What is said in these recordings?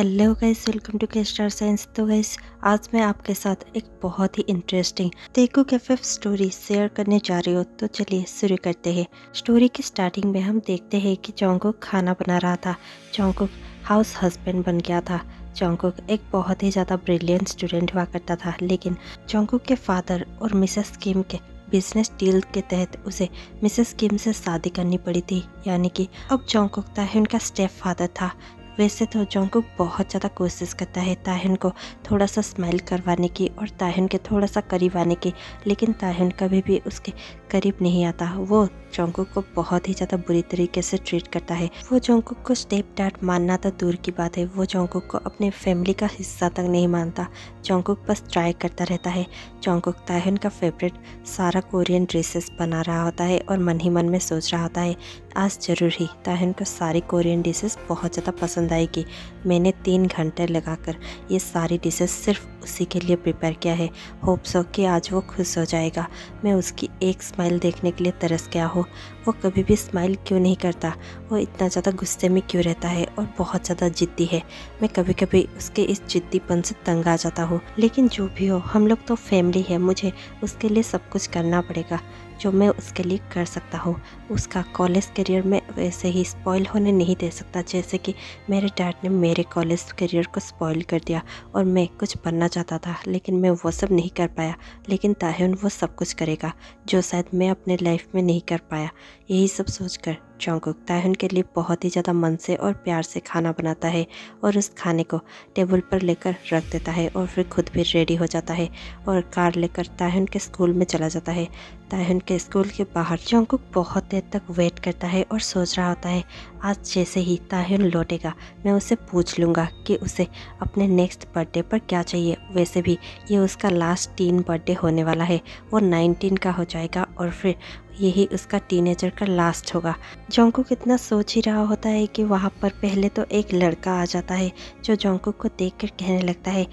Hello guys, welcome to K star science. तो guys आज मैं आपके साथ एक बहुत ही इंटरेस्टिंग तेको एफएफ स्टोरी शेयर करने जा रही हूँ। तो चलिए शुरू करते हैं। स्टोरी की स्टार्टिंग में हम देखते हैं कि जोंगकुक खाना बना रहा था। जोंगकुक हाउस हस्बैंड बन गया था। जोंगकुक एक बहुत ही ज़्यादा ब्रिलियंट स्टूडेंट हुआ करता था, लेकिन जोंगकुक के फादर और मिसेस किम के बिजनेस डील के तहत उसे मिसेस किम से शादी करनी पड़ी थी। यानी कि अब जोंगकुक ताएह्युन का स्टेप फादर था। वैसे तो जोंगकुक बहुत ज़्यादा कोशिश करता है ताएह्युन को थोड़ा सा स्माइल करवाने की और ताएह्युन के थोड़ा सा करीब आने की, लेकिन ताएह्युन कभी भी उसके करीब नहीं आता। वो जोंगकुक को बहुत ही ज़्यादा बुरी तरीके से ट्रीट करता है। वो जोंगकुक को स्टेप डैड मानना तो दूर की बात है, वो जोंगकुक को अपने फैमिली का हिस्सा तक नहीं मानता। जोंगकुक बस ट्राई करता रहता है। जोंगकुक ताएह्युन का फेवरेट सारा कोरियन ड्रेसेस बना रहा होता है और मन ही मन में सोच रहा होता है आज जरूर ही ताएह्युन को सारी कोरियन डिशेस बहुत ज़्यादा पसंद आएगी। मैंने 3 घंटे लगाकर ये सारी डिशेस सिर्फ उसी के लिए प्रिपेयर किया है, होप सो कि आज वो खुश हो जाएगा। मैं उसकी एक स्माइल देखने के लिए तरस गया हूँ। वो कभी भी स्माइल क्यों नहीं करता? वो इतना ज़्यादा गुस्से में क्यों रहता है और बहुत ज़्यादा जिद्दी है? मैं कभी कभी उसके इस जिद्दीपन से तंग आ जाता हूँ, लेकिन जो भी हो हम लोग तो फैमिली है, मुझे उसके लिए सब कुछ करना पड़ेगा जो मैं उसके लिए कर सकता हूँ। उसका कॉलेज करियर में वैसे ही स्पॉइल होने नहीं दे सकता जैसे कि मेरे डैड ने मेरे कॉलेज करियर को स्पॉइल कर दिया और मैं कुछ बनना चाहता था लेकिन मैं वो सब नहीं कर पाया। लेकिन ताएह्युन वो सब कुछ करेगा जो शायद मैं अपने लाइफ में नहीं कर पाया। यही सब सोचकर जोंगकुक ताएह्युन के लिए बहुत ही ज़्यादा मन से और प्यार से खाना बनाता है और उस खाने को टेबल पर लेकर रख देता है और फिर खुद भी रेडी हो जाता है और कार लेकर ताएह्युन के स्कूल में चला जाता है। ताएह्युन के स्कूल के बाहर जोंगकुक बहुत देर तक वेट करता है और सोच रहा होता है आज जैसे ही ताएह्युन लौटेगा मैं उसे पूछ लूँगा कि उसे अपने नेक्स्ट बर्थडे पर क्या चाहिए। वैसे भी ये उसका लास्ट 3 बर्थडे होने वाला है, वो 19 का हो जाएगा और फिर यही उसका टीनेजर का लास्ट होगा। जोंगकुक इतना सोच ही रहा होता है कि वहाँ पर पहले तो एक लड़का आ जाता है जो जोंगकुक को देखकर कहने लगता है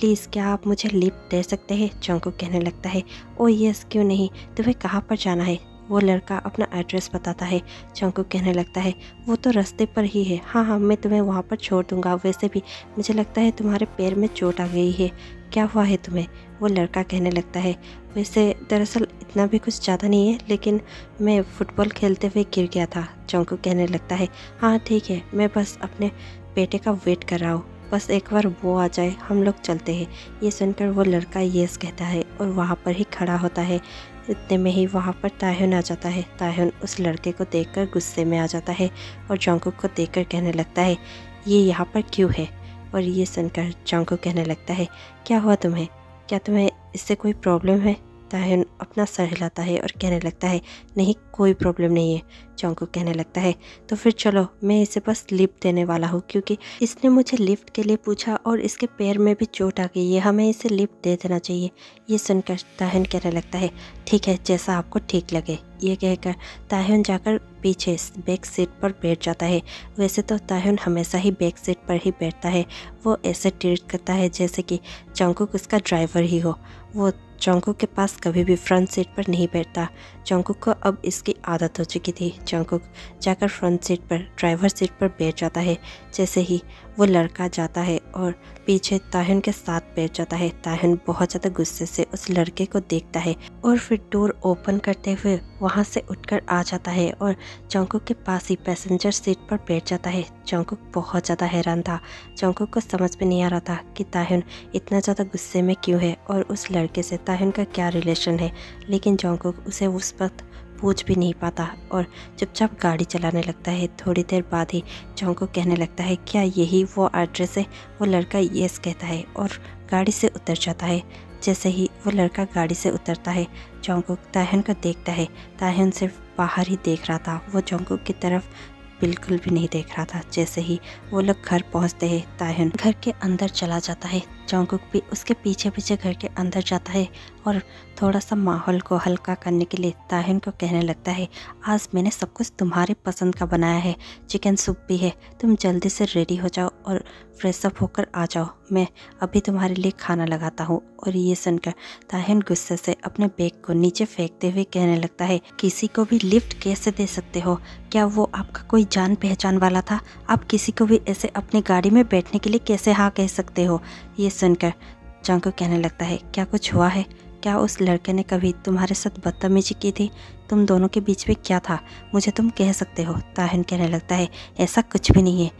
प्लीज़ क्या आप मुझे लिफ्ट दे सकते हैं? जोंगकुक कहने लगता है ओ यस क्यों नहीं, तुम्हें कहाँ पर जाना है? वो लड़का अपना एड्रेस बताता है। जोंगकुक कहने लगता है वो तो रास्ते पर ही है, हाँ हाँ मैं तुम्हें वहाँ पर छोड़ दूँगा, वैसे भी मुझे लगता है तुम्हारे पैर में चोट आ गई है, क्या हुआ है तुम्हें? वो लड़का कहने लगता है वैसे दरअसल इतना भी कुछ ज़्यादा नहीं है, लेकिन मैं फुटबॉल खेलते हुए गिर गया था। जोंगकुक कहने लगता है हाँ ठीक है, मैं बस अपने बेटे का वेट कर रहा हूँ, बस एक बार वो आ जाए हम लोग चलते हैं। ये सुनकर वो लड़का यस कहता है और वहाँ पर ही खड़ा होता है। इतने में ही वहाँ पर ताएह्युन आ जाता है। ताएह्युन उस लड़के को देखकर गुस्से में आ जाता है और जोंगकुक को देखकर कहने लगता है ये यहाँ पर क्यों है? और ये सुनकर जोंगकुक कहने लगता है क्या हुआ तुम्हें, क्या तुम्हें इससे कोई प्रॉब्लम है? ताएह्युन अपना सर हिलाता है और कहने लगता है नहीं कोई प्रॉब्लम नहीं है। जोंगकुक कहने लगता है तो फिर चलो मैं इसे बस लिफ्ट देने वाला हूँ क्योंकि इसने मुझे लिफ्ट के लिए पूछा और इसके पैर में भी चोट आ गई है, हमें इसे लिफ्ट दे देना चाहिए। ये सुनकर ताएह्युन कहने लगता है ठीक है जैसा आपको ठीक लगे। ये कहकर ताएह्युन जाकर पीछे बैक सीट पर बैठ जाता है। वैसे तो ताएह्युन हमेशा ही बैक सीट पर ही बैठता है, वो ऐसे ट्रीट करता है जैसे कि जोंगकुक उसका ड्राइवर ही हो। वो जोंगकुक के पास कभी भी फ्रंट सीट पर नहीं बैठता। जोंगकुक को अब इसकी आदत हो चुकी थी। जोंगकुक जाकर फ्रंट सीट पर ड्राइवर सीट पर बैठ जाता है। जैसे ही वो लड़का जाता है और पीछे ताएह्युन के साथ बैठ जाता है, ताएह्युन बहुत ज़्यादा गुस्से से उस लड़के को देखता है और फिर डोर ओपन करते हुए वहाँ से उठकर आ जाता है और जोंगकुक के पास ही पैसेंजर सीट पर बैठ जाता है। जोंगकुक बहुत ज़्यादा हैरान था। जोंगकुक को समझ में नहीं आ रहा था कि ताएह्युन इतना ज़्यादा गुस्से में क्यों है और उस लड़के से ताएह्युन का क्या रिलेशन है, लेकिन जोंगकुक उसे उस वक्त पूछ भी नहीं पाता और चुपचाप गाड़ी चलाने लगता है। थोड़ी देर बाद ही जोंगकुक कहने लगता है क्या यही वो एड्रेस है? वो लड़का यस कहता है और गाड़ी से उतर जाता है। जैसे ही वो लड़का गाड़ी से उतरता है जोंगकुक ताएह्युन को देखता है। ताएह्युन सिर्फ बाहर ही देख रहा था, वो जोंगकुक की तरफ बिल्कुल भी नहीं देख रहा था। जैसे ही वो लोग घर पहुँचते हैं ताएह्युन घर के अंदर चला जाता है। जंगकुक भी उसके पीछे पीछे घर के अंदर जाता है और थोड़ा सा माहौल को हल्का करने के लिए ताहिन को कहने लगता है, आज मैंने सब कुछ तुम्हारी पसंद का बनाया है, चिकन सूप भी है, तुम जल्दी से रेडी हो जाओ और फ्रेशअप होकर आ जाओ, मैं अभी तुम्हारे लिए खाना लगाता हूँ। और ये सुनकर ताहिन गुस्से से अपने बैग को नीचे फेंकते हुए कहने लगता है, किसी को भी लिफ्ट कैसे दे सकते हो, क्या वो आपका कोई जान पहचान वाला था, आप किसी को भी ऐसे अपनी गाड़ी में बैठने के लिए कैसे हाँ कह सकते हो। ये सुनकर जंगकुक कहने लगता है, क्या कुछ हुआ है, क्या उस लड़के ने कभी तुम्हारे साथ बदतमीजी की थी, तुम दोनों के बीच में क्या था, मुझे तुम कह सकते हो। ताहिन कहने लगता है, ऐसा कुछ भी नहीं है।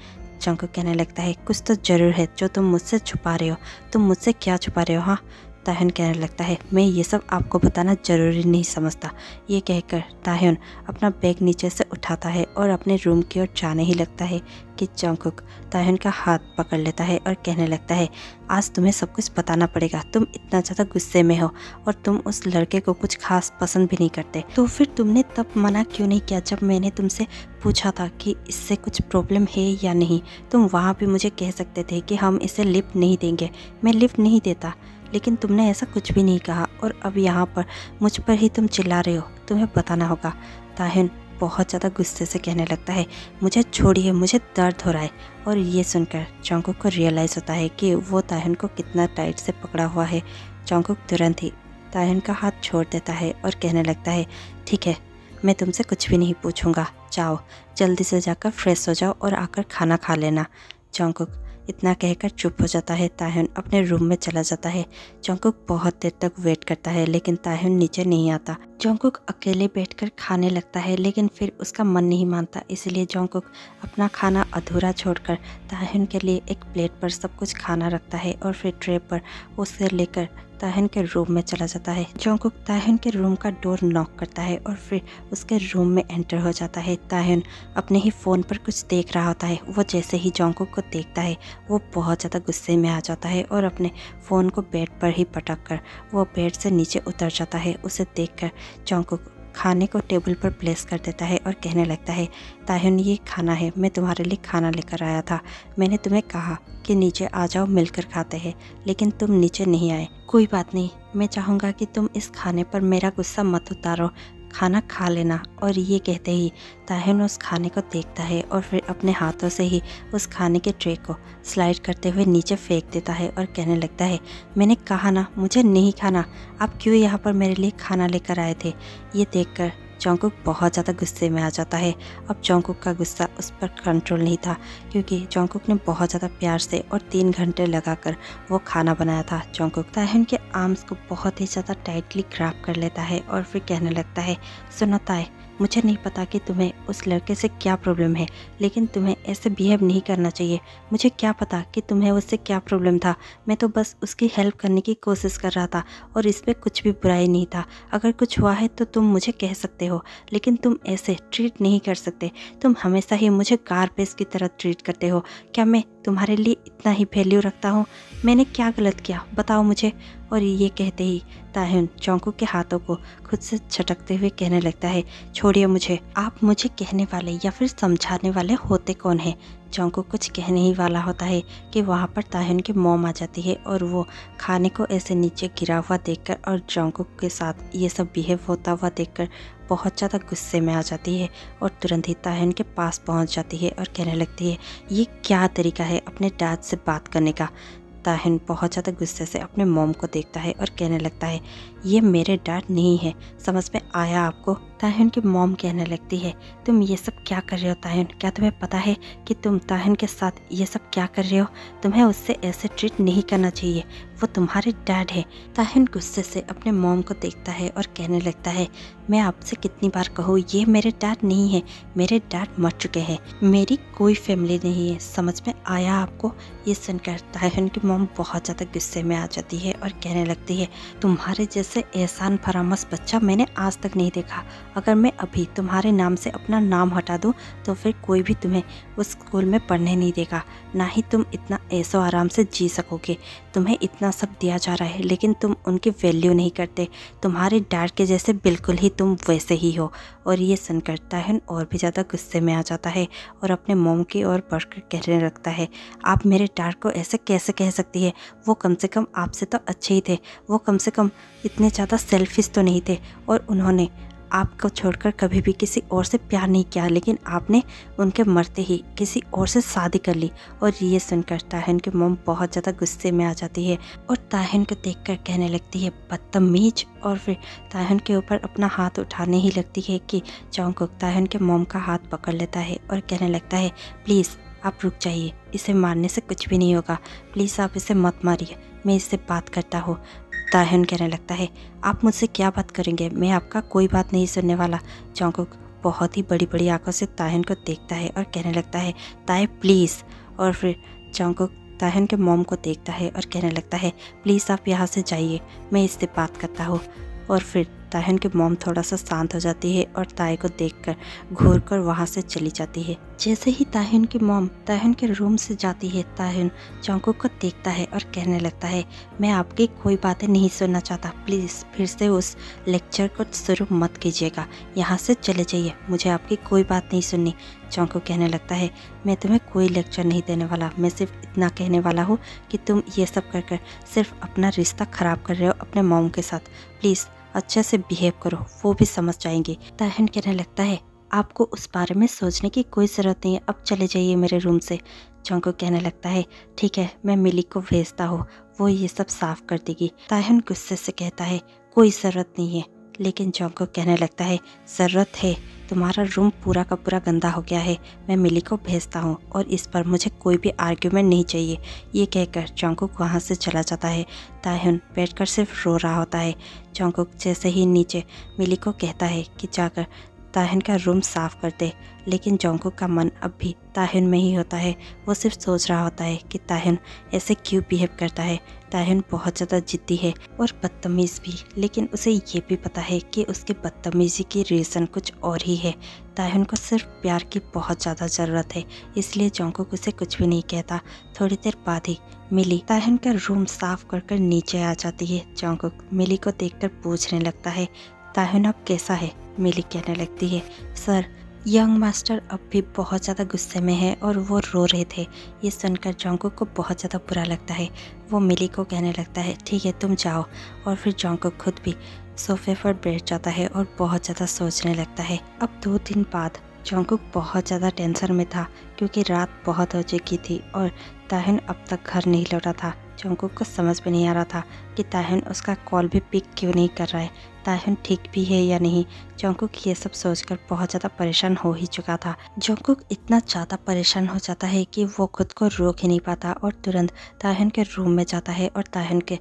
जंगकुक कहने लगता है, कुछ तो ज़रूर है जो तुम मुझसे छुपा रहे हो, तुम मुझसे क्या छुपा रहे हो। हाँ, ताहिन कहने लगता है, मैं ये सब आपको बताना ज़रूरी नहीं समझता। ये कहकर ताहिन अपना बैग नीचे से उठाता है और अपने रूम की ओर जाने ही लगता है कि जंगकुक ताहिन का हाथ पकड़ लेता है और कहने लगता है, आज तुम्हें सब कुछ बताना पड़ेगा, तुम इतना ज़्यादा गुस्से में हो और तुम उस लड़के को कुछ खास पसंद भी नहीं करते, तो फिर तुमने तब मना क्यों नहीं किया जब मैंने तुमसे पूछा था कि इससे कुछ प्रॉब्लम है या नहीं, तुम वहाँ भी मुझे कह सकते थे कि हम इसे लिफ्ट नहीं देंगे, मैं लिफ्ट नहीं देता, लेकिन तुमने ऐसा कुछ भी नहीं कहा और अब यहाँ पर मुझ पर ही तुम चिल्ला रहे हो, तुम्हें बताना होगा। ताहिन बहुत ज़्यादा गुस्से से कहने लगता है, मुझे छोड़िए, मुझे दर्द हो रहा है। और ये सुनकर जंगकुक को रियलाइज़ होता है कि वो ताहिन को कितना टाइट से पकड़ा हुआ है। जंगकुक तुरंत ही ताहिन का हाथ छोड़ देता है और कहने लगता है, ठीक है, मैं तुमसे कुछ भी नहीं पूछूंगा, जाओ जल्दी से जाकर फ्रेश हो जाओ और आकर खाना खा लेना। जंगकुक इतना कहकर चुप हो जाता है। ताहिन अपने रूम में चला जाता है। जंगकुक बहुत देर तक वेट करता है लेकिन ताहिन नीचे नहीं आता। जंगकुक अकेले बैठकर खाने लगता है लेकिन फिर उसका मन नहीं मानता, इसलिए जंगकुक अपना खाना अधूरा छोड़कर ताहिन के लिए एक प्लेट पर सब कुछ खाना रखता है और फिर ट्रे पर उसे लेकर ताहिन के रूम में चला जाता है। जंगकुक ताहिन के रूम का डोर नॉक करता है और फिर उसके रूम में एंटर हो जाता है। ताहिन अपने ही फ़ोन पर कुछ देख रहा होता है। वो जैसे ही जंगकुक को देखता है वो बहुत ज़्यादा गुस्से में आ जाता है और अपने फ़ोन को बेड पर ही पटक कर वो बेड से नीचे उतर जाता है। उसे देखकर जंगकुक खाने को टेबल पर प्लेस कर देता है और कहने लगता है, ताहिन ये खाना है, मैं तुम्हारे लिए खाना लेकर आया था, मैंने तुम्हें कहा कि नीचे आ जाओ मिलकर खाते हैं, लेकिन तुम नीचे नहीं आए। कोई बात नहीं, मैं चाहूँगा कि तुम इस खाने पर मेरा गुस्सा मत उतारो, खाना खा लेना। और ये कहते ही ताहिन उस खाने को देखता है और फिर अपने हाथों से ही उस खाने के ट्रे को स्लाइड करते हुए नीचे फेंक देता है और कहने लगता है, मैंने कहा ना मुझे नहीं खाना, आप क्यों यहाँ पर मेरे लिए खाना लेकर आए थे। ये देखकर जंगकुक बहुत ज़्यादा गुस्से में आ जाता है। अब जंगकुक का गुस्सा उस पर कंट्रोल नहीं था क्योंकि जंगकुक ने बहुत ज़्यादा प्यार से और 3 घंटे लगाकर वो खाना बनाया था। जंगकुक ताहिन के आर्म्स को बहुत ही ज़्यादा टाइटली ग्रैब कर लेता है और फिर कहने लगता है, सुनो ताय, मुझे नहीं पता कि तुम्हें उस लड़के से क्या प्रॉब्लम है, लेकिन तुम्हें ऐसे बिहेव नहीं करना चाहिए। मुझे क्या पता कि तुम्हें उससे क्या प्रॉब्लम था, मैं तो बस उसकी हेल्प करने की कोशिश कर रहा था और इस पर कुछ भी बुराई नहीं था। अगर कुछ हुआ है तो तुम मुझे कह सकते हो, लेकिन तुम ऐसे ट्रीट नहीं कर सकते, तुम हमेशा ही मुझे गार्बेज की तरह ट्रीट करते हो। क्या मैं तुम्हारे लिए इतना ही वैल्यू रखता हूँ? मैंने क्या गलत किया, बताओ मुझे। और ये कहते ही ताहिन जंगकुक के हाथों को खुद से झटकते हुए कहने लगता है, छोड़िए मुझे, आप मुझे कहने वाले या फिर समझाने वाले होते कौन हैं। जंगकुक कुछ कहने ही वाला होता है कि वहाँ पर ताहिन की मॉम आ जाती है और वो खाने को ऐसे नीचे गिरा हुआ देखकर और जंगकुक के साथ ये सब बिहेव होता हुआ देखकर बहुत ज़्यादा गुस्से में आ जाती है और तुरंत ही ताहिन के पास पहुँच जाती है और कहने लगती है, ये क्या तरीका है अपने डैड से बात करने का। ताहिन बहुत ज़्यादा गुस्से से अपने मॉम को देखता है और कहने लगता है, ये मेरे डैड नहीं है, समझ में आया आपको। ताहिन की मॉम कहने लगती है, तुम ये सब क्या कर रहे हो ताहिन, क्या तुम्हें पता है कि तुम ताहिन के साथ ये सब क्या कर रहे हो, तुम्हें उससे ऐसे ट्रीट नहीं करना चाहिए, वो तुम्हारे डैड है। ताहिन गुस्से से अपने मॉम को देखता है और कहने लगता है, मैं आपसे कितनी बार कहूँ ये मेरे डैड नहीं है, मेरे डैड मर चुके हैं, मेरी कोई फैमिली नहीं है, समझ में आया आपको। ये सुनकर ताहिन की मॉम बहुत ज़्यादा गुस्से में आ जाती है और कहने लगती है, तुम्हारे जैसे एहसान फरामस बच्चा मैंने आज तक नहीं देखा, अगर मैं अभी तुम्हारे नाम से अपना नाम हटा दूं तो फिर कोई भी तुम्हें उस स्कूल में पढ़ने नहीं देगा, ना ही तुम इतना ऐशो आराम से जी सकोगे, तुम्हें इतना इतना सब दिया जा रहा है लेकिन तुम उनकी वैल्यू नहीं करते, तुम्हारे डैड के जैसे बिल्कुल ही तुम वैसे ही हो। और ये सुनकर तायन और भी ज़्यादा गुस्से में आ जाता है और अपने मोम की ओर बढ़कर कहने लगता है, आप मेरे डैड को ऐसे कैसे कह सकती है, वो कम से कम आपसे तो अच्छे ही थे, वो कम से कम इतने ज़्यादा सेल्फिश तो नहीं थे, और उन्होंने आपको छोड़कर कभी भी किसी और से प्यार नहीं किया, लेकिन आपने उनके मरते ही किसी और से शादी कर ली। और ये सुनकर तायन की मॉम बहुत ज़्यादा गुस्से में आ जाती है और तायन को देखकर कहने लगती है बदतमीज, और फिर तायन के ऊपर अपना हाथ उठाने ही लगती है कि जंगकुक तायन के मॉम का हाथ पकड़ लेता है और कहने लगता है, प्लीज़ आप रुक जाइए, इसे मारने से कुछ भी नहीं होगा, प्लीज़ आप इसे मत मारिए, मैं इससे बात करता हूँ। तायन कहने लगता है, आप मुझसे क्या बात करेंगे, मैं आपका कोई बात नहीं सुनने वाला। जंगकुक बहुत ही बड़ी बड़ी आंखों से तायन को देखता है और कहने लगता है, ताय प्लीज़। और फिर जंगकुक तायन के मॉम को देखता है और कहने लगता है, प्लीज़ आप यहाँ से जाइए, मैं इससे बात करता हूँ। और फिर तायन की मॉम थोड़ा सा शांत हो जाती है और ताय को देखकर घूरकर वहाँ से चली जाती है। जैसे ही तायन की मॉम तायन के रूम से जाती है, तायन जंगकुक को देखता है और कहने लगता है, मैं आपकी कोई बातें नहीं सुनना चाहता, प्लीज़ फिर से उस लेक्चर को शुरू मत कीजिएगा, यहाँ से चले जाइए, मुझे आपकी कोई बात नहीं सुननी। जंगकुक कहने लगता है, मैं तुम्हें कोई लेक्चर नहीं देने वाला, मैं सिर्फ इतना कहने वाला हूँ कि तुम ये सब कर सिर्फ अपना रिश्ता ख़राब कर रहे हो अपने मॉम के साथ, प्लीज़ अच्छे से बिहेव करो, वो भी समझ जाएंगे। तायन कहने लगता है, आपको उस बारे में सोचने की कोई ज़रूरत नहीं है, अब चले जाइए मेरे रूम से। जंगकुक कहने लगता है, ठीक है मैं मिली को भेजता हूँ, वो ये सब साफ कर देगी। तायन गुस्से से कहता है, कोई ज़रूरत नहीं है, लेकिन जंगकुक कहने लगता है, ज़रूरत है, तुम्हारा रूम पूरा का पूरा गंदा हो गया है, मैं मिली को भेजता हूँ और इस पर मुझे कोई भी आर्ग्यूमेंट नहीं चाहिए। ये कहकर जंगकुक वहाँ से चला जाता है। तायन बैठकर सिर्फ रो रहा होता है। जंगकुक जैसे ही नीचे मिली को कहता है कि जाकर तायन का रूम साफ कर दे, लेकिन जंगकुक का मन अब भी तायन में ही होता है। वो सिर्फ सोच रहा होता है कि तायन ऐसे क्यों बिहेव करता है। तायन बहुत ज़्यादा जिद्दी है और बदतमीज़ भी, लेकिन उसे ये भी पता है कि उसकी बदतमीज़ी की रीज़न कुछ और ही है। तायन को सिर्फ प्यार की बहुत ज़्यादा ज़रूरत है, इसलिए जंगकुक उसे कुछ भी नहीं कहता। थोड़ी देर बाद ही मिली तायन का रूम साफ कर नीचे आ जाती है। जंगकुक मिली को देखकर पूछने लगता है, तायन अब कैसा है? मिली कहने लगती है, सर यंग मास्टर अब भी बहुत ज़्यादा गुस्से में है और वो रो रहे थे। ये सुनकर जंगकुक को बहुत ज़्यादा बुरा लगता है। वो मिली को कहने लगता है, ठीक है तुम जाओ। और फिर जंगकुक खुद भी सोफे पर बैठ जाता है और बहुत ज़्यादा सोचने लगता है। अब 2 दिन बाद जंगकुक बहुत ज़्यादा टेंशन में था क्योंकि रात बहुत हो चुकी थी और तायन अब तक घर नहीं लौटा था। जंगकुक को समझ में नहीं आ रहा था कि तायन उसका कॉल भी पिक क्यों नहीं कर रहा है, तायन ठीक भी है या नहीं। जंगकुक ये सब सोचकर बहुत ज़्यादा परेशान हो ही चुका था। जंगकुक इतना ज़्यादा परेशान हो जाता है कि वो खुद को रोक ही नहीं पाता और तुरंत तायन के रूम में जाता है और तायन के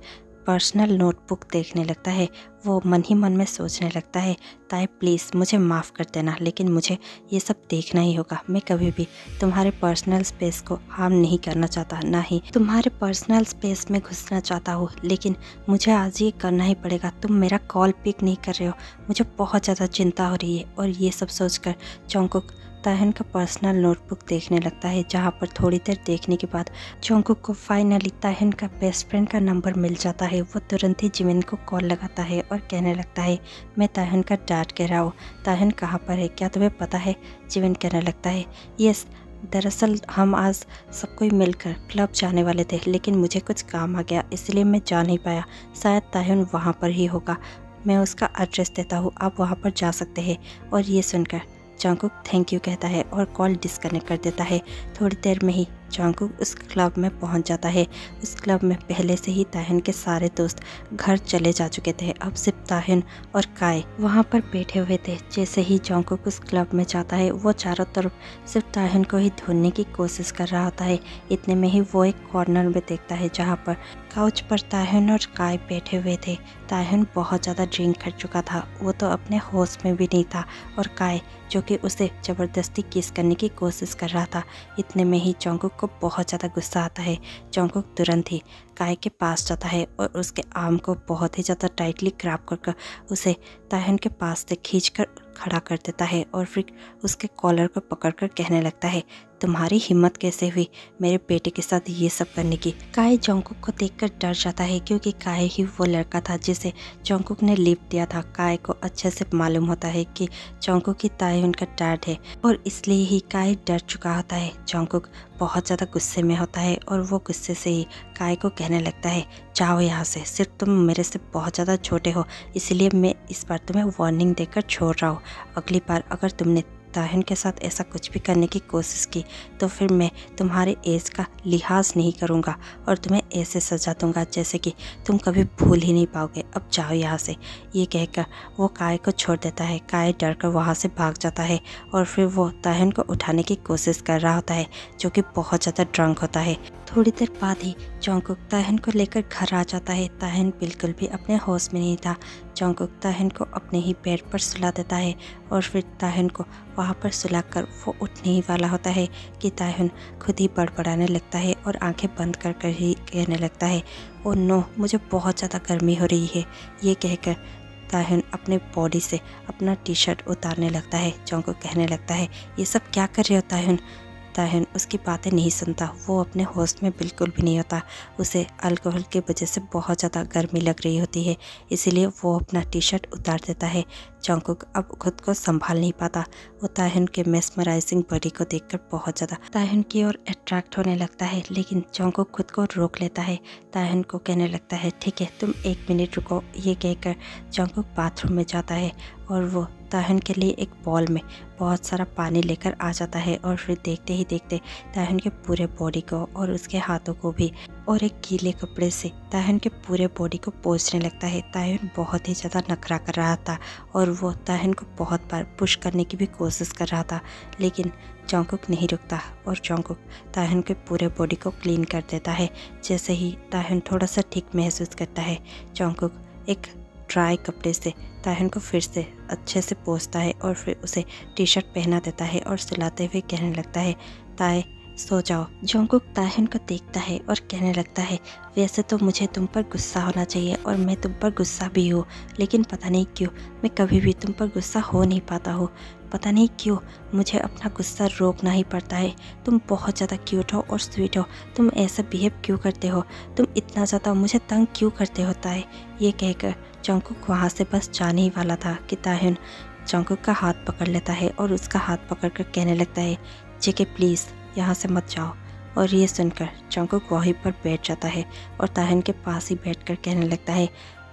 पर्सनल नोटबुक देखने लगता है। वो मन ही मन में सोचने लगता है, ताय प्लीज़ मुझे माफ़ कर देना, लेकिन मुझे ये सब देखना ही होगा। मैं कभी भी तुम्हारे पर्सनल स्पेस को हार्म नहीं करना चाहता, ना ही तुम्हारे पर्सनल स्पेस में घुसना चाहता हूँ, लेकिन मुझे आज ये करना ही पड़ेगा। तुम मेरा कॉल पिक नहीं कर रहे हो, मुझे बहुत ज़्यादा चिंता हो रही है। और ये सब सोचकर जंगकुक तायन का पर्सनल नोटबुक देखने लगता है, जहाँ पर थोड़ी देर देखने के बाद जंगकुक को फाइनली तायन का बेस्ट फ्रेंड का नंबर मिल जाता है। वो तुरंत ही जिमिन को कॉल लगाता है और कहने लगता है, मैं तायन का डैड कह रहा हूँ, तायन कहाँ पर है, क्या तुम्हें पता है? जिमिन कहने लगता है, यस दरअसल हम आज सब कोई मिलकर क्लब जाने वाले थे, लेकिन मुझे कुछ काम आ गया इसलिए मैं जा नहीं पाया, शायद तायन वहाँ पर ही होगा, मैं उसका एड्रेस देता हूँ, आप वहाँ पर जा सकते हैं। और ये सुनकर जंगकुक थैंक यू कहता है और कॉल डिस्कनेक्ट कर देता है। थोड़ी देर में ही जंगकुक उस क्लब में पहुंच जाता है। उस क्लब में पहले से ही तायन के सारे दोस्त घर चले जा चुके थे, अब सिर्फ तायन और काय वहां पर बैठे हुए थे। जैसे ही जंगकुक उस क्लब में जाता है, वो चारों तरफ सिर्फ तायन को ही ढूंढने की कोशिश कर रहा होता है। इतने में ही वो एक कॉर्नर में देखता है जहाँ पर काउच पर तायन और काय बैठे हुए थे। तायन बहुत ज़्यादा ड्रिंक कर चुका था, वो तो अपने होश में भी नहीं था, और काय जो कि उसे ज़बरदस्ती किस करने की कोशिश कर रहा था। इतने में ही जंगकुक को बहुत ज़्यादा गुस्सा आता है। जंगकुक तुरंत ही काय के पास जाता है और उसके आर्म को बहुत ही ज़्यादा टाइटली ग्रैब करके उसे तायन के पास से खींचकर खड़ा कर देता है और फिर उसके कॉलर को पकड़कर कहने लगता है, तुम्हारी हिम्मत कैसे हुई मेरे बेटे के साथ ये सब करने की। काई जोंगकुक को देखकर डर जाता है क्योंकि काई ही वो लड़का था जिसे जोंगकुक ने लिप दिया था। काई को अच्छे से मालूम होता है कि जोंगकुक की ताएहुन का डैड है और इसलिए ही काई डर चुका होता है। जोंगकुक बहुत ज़्यादा गुस्से में होता है और वो गुस्से से ही काई को कहने लगता है जाओ यहाँ से, सिर्फ तुम मेरे से बहुत ज़्यादा छोटे हो इसलिए मैं इस बार तुम्हें वार्निंग देकर छोड़ रहा हूँ। अगली बार अगर तुमने ताहिन के साथ ऐसा कुछ भी करने की कोशिश की तो फिर मैं तुम्हारे एज का लिहाज नहीं करूँगा और तुम्हें ऐसे सजा दूँगा जैसे कि तुम कभी भूल ही नहीं पाओगे। अब जाओ यहाँ से। ये कहकर वो काई को छोड़ देता है। काई डर कर वहाँ से भाग जाता है और फिर वो ताहिन को उठाने की कोशिश कर रहा होता है जो कि बहुत ज़्यादा ड्रंक होता है। थोड़ी देर बाद ही जोंगकुक ताहिन को लेकर घर आ जाता है। ताहिन बिल्कुल भी अपने होश में नहीं था। जोंगकुक ताहिन को अपने ही बेड पर सुला देता है और फिर ताहिन को वहाँ पर सुलाकर वो उठने ही वाला होता है कि ताहिन खुद ही बड़बड़ाने लगता है और आंखें बंद कर कर ही कहने लगता है ओ नो, मुझे बहुत ज़्यादा गर्मी हो रही है। ये कहकर ताहिन अपने बॉडी से अपना टी शर्ट उतारने लगता है। जोंगकुक कहने लगता है ये सब क्या कर रहे हो ताहिन। ताहिन उसकी बातें नहीं सुनता, वो अपने होश में बिल्कुल भी नहीं होता। उसे अल्कोहल की वजह से बहुत ज़्यादा गर्मी लग रही होती है इसलिए वो अपना टी शर्ट उतार देता है। जोंगकुक अब खुद को संभाल नहीं पाता। वो ताहिन के मेस्मराइजिंग बॉडी को देखकर बहुत ज़्यादा ताहिन की ओर अट्रैक्ट होने लगता है लेकिन जोंगकुक खुद को रोक लेता है। ताहिन को कहने लगता है ठीक है तुम एक मिनट रुको। ये कहकर जोंगकुक बाथरूम में जाता है और वो ताहिन के लिए एक बॉल में बहुत सारा पानी लेकर आ जाता है और फिर देखते ही देखते ताहिन के पूरे बॉडी को और उसके हाथों को भी और एक गीले कपड़े से ताहिन के पूरे बॉडी को पोंछने लगता है। ताहिन बहुत ही ज़्यादा नखरा कर रहा था और वो ताहिन को बहुत बार पुश करने की भी कोशिश कर रहा था लेकिन जोंगकुक नहीं रुकता और जोंगकुक ताहिन के पूरे बॉडी को क्लीन कर देता है। जैसे ही ताहिन थोड़ा सा ठीक महसूस करता है जोंगकुक एक ड्राई कपड़े से ताहिन को फिर से अच्छे से पोंछता है और फिर उसे टी शर्ट पहना देता है और सुलाते हुए कहने लगता है ताए सो जाओ। जोंगकुक ताहिन को देखता है और कहने लगता है वैसे तो मुझे तुम पर गुस्सा होना चाहिए और मैं तुम पर गुस्सा भी हूँ लेकिन पता नहीं क्यों मैं कभी भी तुम पर गुस्सा हो नहीं पाता हूँ। पता नहीं क्यों मुझे अपना गुस्सा रोकना ही पड़ता है। तुम बहुत ज़्यादा क्यूट हो और स्वीट हो, तुम ऐसा बिहेव क्यों करते हो, तुम इतना ज़्यादा मुझे तंग क्यों करते होता है। ये कहकर जोंगकुक वहाँ से बस जाने ही वाला था कि ताहिन जोंगकुक का हाथ पकड़ लेता है और उसका हाथ पकड़कर कहने लगता है जेके प्लीज़ यहाँ से मत जाओ। और ये सुनकर जोंगकुक वहीं पर बैठ जाता है और ताहिन के पास ही बैठकर कहने लगता है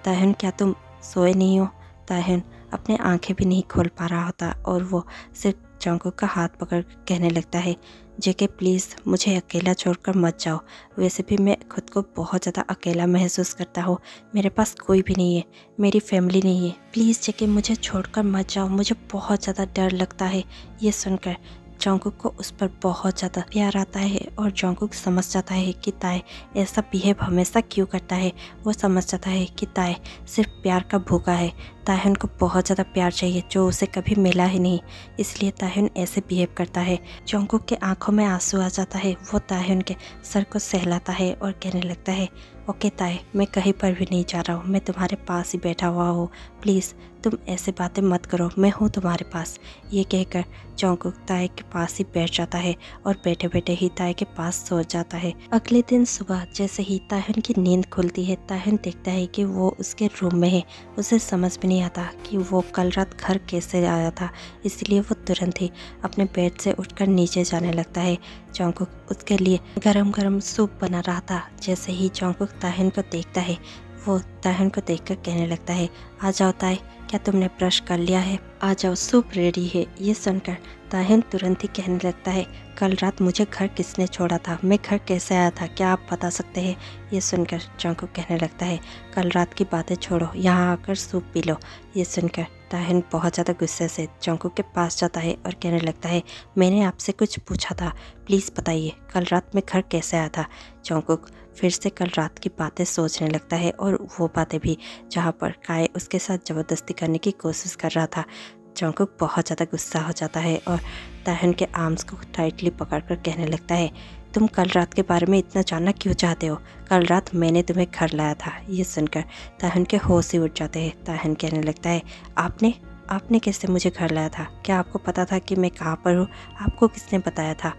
ताहिन क्या तुम सोए नहीं हो। ताहिन अपने आंखें भी नहीं खोल पा रहा होता और वो सिर्फ जोंगकुक का हाथ पकड़ कहने लगता है जेके प्लीज़ मुझे अकेला छोड़कर मत जाओ। वैसे भी मैं खुद को बहुत ज़्यादा अकेला महसूस करता हूँ, मेरे पास कोई भी नहीं है, मेरी फैमिली नहीं है, प्लीज़ जेके मुझे छोड़कर मत जाओ, मुझे बहुत ज़्यादा डर लगता है। ये सुनकर जोंगकुक को उस पर बहुत ज़्यादा प्यार आता है और जोंगकुक समझ जाता है कि ताए ऐसा बिहेव हमेशा क्यों करता है। वो समझ जाता है कि ताए सिर्फ प्यार का भूखा है, ताहिन को बहुत ज़्यादा प्यार चाहिए जो उसे कभी मिला ही नहीं, इसलिए ताहिन ऐसे बिहेव करता है। जोंगकुक के आंखों में आंसू आ जाता है। वो ताहिन के सर को सहलाता है और कहने लगता है ओके ताए मैं कहीं पर भी नहीं जा रहा हूँ, मैं तुम्हारे पास ही बैठा हुआ हूँ, प्लीज़ तुम ऐसे बातें मत करो, मैं हूँ तुम्हारे पास। ये कहकर जोंगकुक ताए के पास ही बैठ जाता है और बैठे बैठे ही ताए के पास सो जाता है। अगले दिन सुबह जैसे ही ताहिन की नींद खुलती है ताहिन देखता है कि वो उसके रूम में है। उसे समझ में नहीं आता कि वो कल रात घर कैसे आया था इसलिए वो तुरंत ही अपने बेड से उठकर नीचे जाने लगता है। जोंगकुक उसके लिए गरम गरम सूप बना रहा था। जैसे ही जोंगकुक ताहिन को देखता है वो ताहिन को देखकर कहने लगता है आ जाओ ताए क्या तुमने ब्रश कर लिया है, आ जाओ सूप रेडी है। ये सुनकर ताहिन तुरंत ही कहने लगता है कल रात मुझे घर किसने छोड़ा था, मैं घर कैसे आया था, क्या आप बता सकते हैं। ये सुनकर जोंगकुक कहने लगता है कल रात की बातें छोड़ो, यहाँ आकर सूप पी लो। ये सुनकर ताहिन बहुत ज़्यादा गुस्से से जोंगकुक के पास जाता है और कहने लगता है मैंने आपसे कुछ पूछा था, प्लीज़ बताइए कल रात मैं घर कैसे आया था। जोंगकुक फिर से कल रात की बातें सोचने लगता है और वो बातें भी जहाँ पर काई उसके साथ ज़बरदस्ती करने की कोशिश कर रहा था। जोंगकुक बहुत ज़्यादा गुस्सा हो जाता है और ताहिन के आर्म्स को टाइटली पकड़कर कहने लगता है तुम कल रात के बारे में इतना जानना क्यों चाहते हो, कल रात मैंने तुम्हें घर लाया था। ये सुनकर ताहिन के होश ही उड़ जाते हैं। ताहिन कहने लगता है आपने कैसे मुझे घर लाया था, क्या आपको पता था कि मैं कहाँ पर हूँ, आपको किसने बताया था।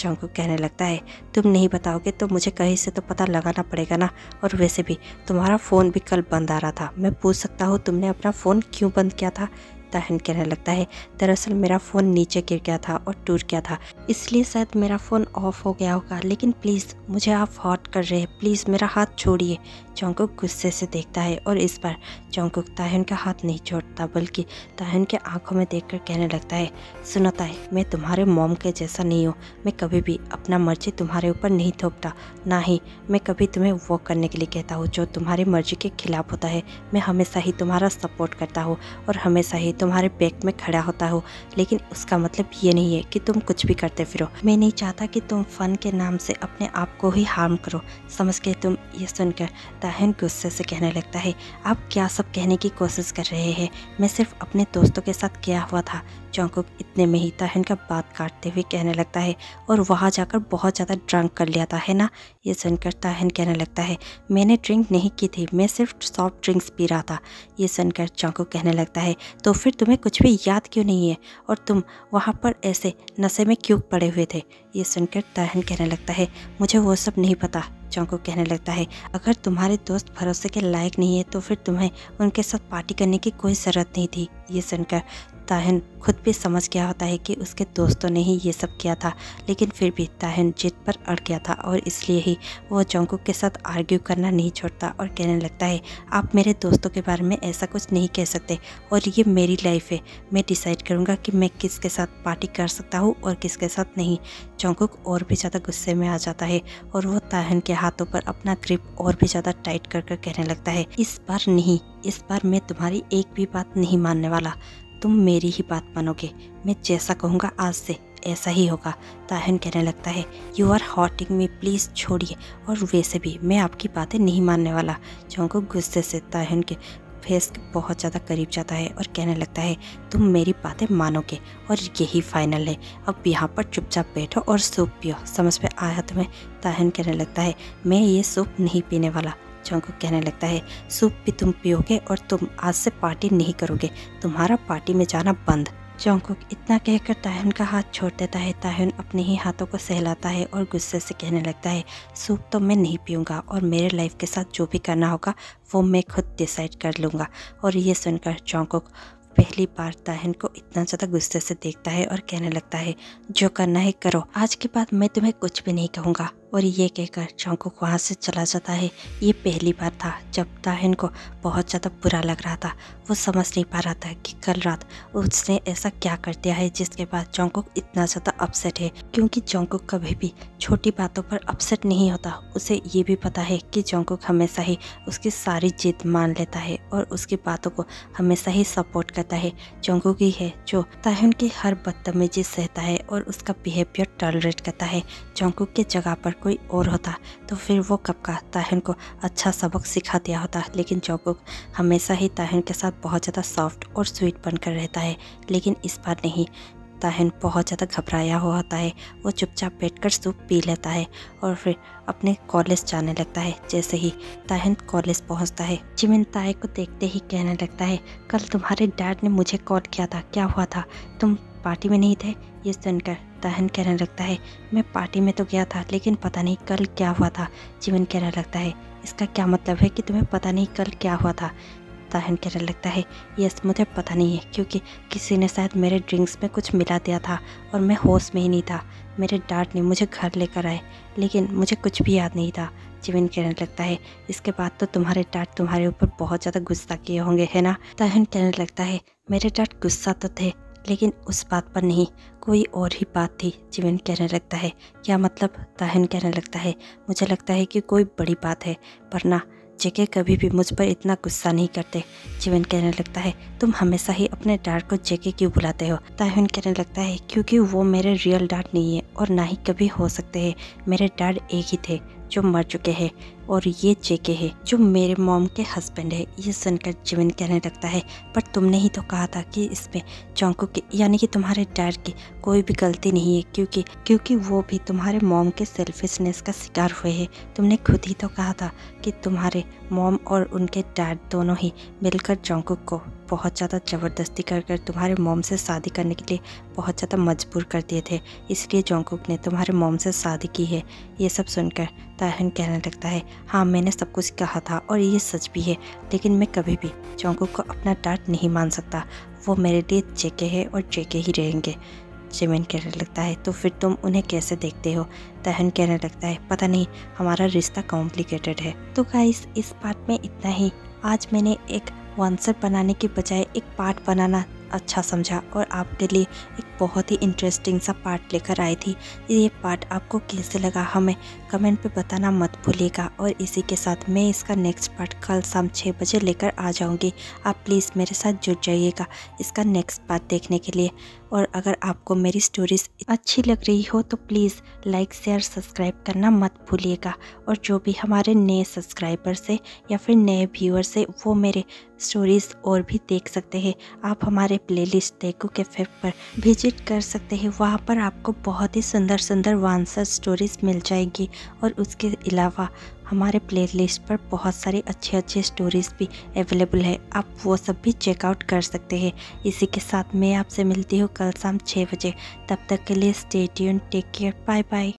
जंगकुक कहने लगता है, तुम नहीं बताओगे तो मुझे कहीं से तो पता लगाना पड़ेगा ना, और वैसे भी तुम्हारा फ़ोन भी कल बंद आ रहा था, मैं पूछ सकता हूँ तुमने अपना फ़ोन क्यों बंद किया था? ताहिन कहने लगता है, दरअसल मेरा फ़ोन नीचे गिर गया था और टूट गया था, इसलिए शायद मेरा फ़ोन ऑफ हो गया होगा, लेकिन प्लीज़ मुझे आप हॉट कर रहे हैं, प्लीज़ मेरा हाथ छोड़िए। जंगकुक गुस्से से देखता है और इस बार जंगकुक ताहिन का हाथ नहीं छोड़ता, बल्कि ताहिन के आंखों में देखकर कहने लगता है, सुनो ताहिन, मैं तुम्हारे मॉम के जैसा नहीं हूँ, मैं कभी भी अपना मर्जी तुम्हारे ऊपर नहीं थोपता, ना ही मैं कभी तुम्हें वो करने के लिए कहता हूँ जो तुम्हारी मर्जी के खिलाफ होता है। मैं हमेशा ही तुम्हारा सपोर्ट करता हूँ और हमेशा ही तुम्हारे बैक में खड़ा होता हो, लेकिन उसका मतलब ये नहीं है कि तुम कुछ भी करते फिरो। मैं नहीं चाहता कि तुम फन के नाम से अपने आप को ही हार्म करो, समझ गए तुम? ये सुनकर ताहिन गुस्से से कहने लगता है, आप क्या सब कहने की कोशिश कर रहे हैं, मैं सिर्फ अपने दोस्तों के साथ गया हुआ था। जंगकुक इतने में ही ताहिन का बात काटते हुए कहने लगता है, और वहाँ जाकर बहुत ज़्यादा ड्रंक कर लिया था है ना? ये सुनकर ताहिन कहने लगता है, मैंने ड्रिंक नहीं की थी, मैं सिर्फ सॉफ्ट ड्रिंक्स पी रहा था। ये सुनकर जंगकुक कहने लगता है, तो फिर तुम्हें कुछ भी याद क्यों नहीं है और तुम वहाँ पर ऐसे नशे में क्यों पड़े हुए थे? ये सुनकर ताहिन कहने लगता है, मुझे वो सब नहीं पता। जंगकुक कहने लगता है, अगर तुम्हारे दोस्त भरोसे के लायक नहीं है तो फिर तुम्हें उनके साथ पार्टी करने की कोई ज़रूरत नहीं थी। ये सुनकर ताहिन खुद भी समझ गया होता है कि उसके दोस्तों ने ही ये सब किया था, लेकिन फिर भी ताहिन जिद पर अड़ गया था और इसलिए ही वो जंगकुक के साथ आर्ग्यू करना नहीं छोड़ता और कहने लगता है, आप मेरे दोस्तों के बारे में ऐसा कुछ नहीं कह सकते और ये मेरी लाइफ है, मैं डिसाइड करूँगा कि मैं किसके साथ पार्टी कर सकता हूँ और किसके साथ नहीं। जंगकुक और भी ज़्यादा गुस्से में आ जाता है और वो ताहिन के हाथों पर अपना ग्रिप और भी ज़्यादा टाइट कर कर कहने लगता है, इस बार नहीं, इस बार मैं तुम्हारी एक भी बात नहीं मानने वाला, तुम मेरी ही बात मानोगे, मैं जैसा कहूँगा आज से ऐसा ही होगा। ताहिन कहने लगता है, you are hurting me, please छोड़िए, और वैसे भी मैं आपकी बातें नहीं मानने वाला। जंगकुक गुस्से से ताहिन के फेस के बहुत ज़्यादा करीब जाता है और कहने लगता है, तुम मेरी बातें मानोगे और यही फाइनल है, अब यहाँ पर चुपचाप बैठो और सूप पियो, समझ में आया तुम्हें? ताहिन कहने लगता है, मैं ये सूप नहीं पीने वाला। जंगकुक कहने लगता है, सूप भी तुम पियोगे और तुम आज से पार्टी नहीं करोगे, तुम्हारा पार्टी में जाना बंद। जंगकुक इतना कहकर ताहिन का हाथ छोड़ देता है। ताहिन अपने ही हाथों को सहलाता है और गुस्से से कहने लगता है, सूप तो मैं नहीं पीऊँगा और मेरे लाइफ के साथ जो भी करना होगा वो मैं खुद डिसाइड कर लूँगा। और ये सुनकर जंगकुक पहली बार ताहिन को इतना ज़्यादा गुस्से से देखता है और कहने लगता है, जो करना है करो, आज के बाद मैं तुम्हें कुछ भी नहीं कहूँगा। और ये कहकर जंगकुक वहाँ से चला जाता है। ये पहली बार था जब ताहिन को बहुत ज़्यादा बुरा लग रहा था, वो समझ नहीं पा रहा था कि कल रात उसने ऐसा क्या कर दिया है जिसके बाद जंगकुक इतना ज़्यादा अपसेट है, क्योंकि जंगकुक कभी भी छोटी बातों पर अपसेट नहीं होता। उसे ये भी पता है कि जंगकुक हमेशा ही उसकी सारी जिद मान लेता है और उसकी बातों को हमेशा ही सपोर्ट करता है। जंगकुक ही है जो ताहिन की हर बदतमीजी सहता है और उसका बिहेवियर टॉलरेट करता है। जंगकुक की जगह पर कोई और होता तो फिर वो कब का ताहिन को अच्छा सबक सिखा दिया होता, लेकिन जंगकुक हमेशा ही ताहिन के साथ बहुत ज़्यादा सॉफ्ट और स्वीट बनकर रहता है। लेकिन इस बार नहीं, ताहिन बहुत ज़्यादा घबराया हुआ होता है। वो चुपचाप बैठकर सूप पी लेता है और फिर अपने कॉलेज जाने लगता है। जैसे ही ताहिन कॉलेज पहुंचता है, जिमिन ताई को देखते ही कहने लगता है, कल तुम्हारे डैड ने मुझे कॉल किया था, क्या हुआ था, तुम पार्टी में नहीं थे? ये सुनकर ताहिन कहने लगता है, मैं पार्टी में तो गया था लेकिन पता नहीं कल क्या हुआ था। जिमिन कहने लगता है, इसका क्या मतलब है कि तुम्हें पता नहीं कल क्या हुआ था? ताहिन कहने लगता है, यस मुझे पता नहीं है, क्योंकि किसी ने शायद मेरे ड्रिंक्स में कुछ मिला दिया था और मैं होश में ही नहीं था। मेरे डैड ने मुझे घर लेकर आए लेकिन मुझे कुछ भी याद नहीं था। जिमिन कहने लगता है, इसके बाद तो तुम्हारे डैड तुम्हारे ऊपर बहुत ज़्यादा गुस्सा किए होंगे है ना? ताहिन कहने लगता है, मेरे डैड गुस्सा तो थे लेकिन उस बात पर नहीं, कोई और ही बात थी। जिमिन कहने लगता है, क्या मतलब? ताहिन कहने लगता है, मुझे लगता है कि कोई बड़ी बात है, वरना जेके कभी भी मुझ पर इतना गुस्सा नहीं करते। जिमिन कहने लगता है, तुम हमेशा ही अपने डैड को जेके क्यों बुलाते हो? ताहिन कहने लगता है, क्योंकि वो मेरे रियल डैड नहीं है और ना ही कभी हो सकते हैं। मेरे डैड एक ही थे जो मर चुके हैं। और ये जेके है जो मेरे मॉम के हस्बैंड है। ये सुनकर जिमिन कहने लगता है, पर तुमने ही तो कहा था कि इसमें जंगकुक यानी कि तुम्हारे डैड की कोई भी गलती नहीं है, क्योंकि वो भी तुम्हारे मॉम के सेल्फिशनेस का शिकार हुए हैं। तुमने खुद ही तो कहा था कि तुम्हारे मॉम और उनके डैड दोनों ही मिलकर जंगकुक को बहुत ज़्यादा ज़बरदस्ती कर तुम्हारे मॉम से शादी करने के लिए बहुत ज़्यादा मजबूर कर दिए थे, इसलिए जंगकुक ने तुम्हारे मॉम से शादी की है। ये सब सुनकर ताहन कहने लगता है, हाँ मैंने सब कुछ कहा था और ये सच भी है, लेकिन मैं कभी भी जंगकुक को अपना डैड नहीं मान सकता। वो मेरे लिए जेके है और जेके ही रहेंगे। जिमिन कहने लगता है, तो फिर तुम उन्हें कैसे देखते हो? ताहन कहने लगता है, पता नहीं हमारा रिश्ता कॉम्प्लिकेटेड है। तो गाइस इस पार्ट में इतना ही। आज मैंने एक आंसर बनाने के बजाय एक पार्ट बनाना अच्छा समझा और आपके लिए एक बहुत ही इंटरेस्टिंग सा पार्ट लेकर आई थी। ये पार्ट आपको कैसे लगा हमें कमेंट पे बताना मत भूलिएगा। और इसी के साथ मैं इसका नेक्स्ट पार्ट कल शाम 6 बजे लेकर आ जाऊंगी। आप प्लीज़ मेरे साथ जुड़ जाइएगा इसका नेक्स्ट पार्ट देखने के लिए। और अगर आपको मेरी स्टोरीज अच्छी लग रही हो तो प्लीज़ लाइक शेयर सब्सक्राइब करना मत भूलिएगा। और जो भी हमारे नए सब्सक्राइबर से या फिर नए व्यूअर से वो मेरे स्टोरीज़ और भी देख सकते हैं। आप हमारे प्लेलिस्ट टेकू कैफे पर विजिट कर सकते हैं, वहाँ पर आपको बहुत ही सुंदर सुंदर वांसर स्टोरीज़ मिल जाएगी। और उसके अलावा हमारे प्लेलिस्ट पर बहुत सारी अच्छे अच्छे स्टोरीज़ भी अवेलेबल है, आप वो सब भी चेकआउट कर सकते हैं। इसी के साथ मैं आपसे मिलती हूँ कल शाम 6 बजे। तब तक के लिए stay tuned, take care, bye bye.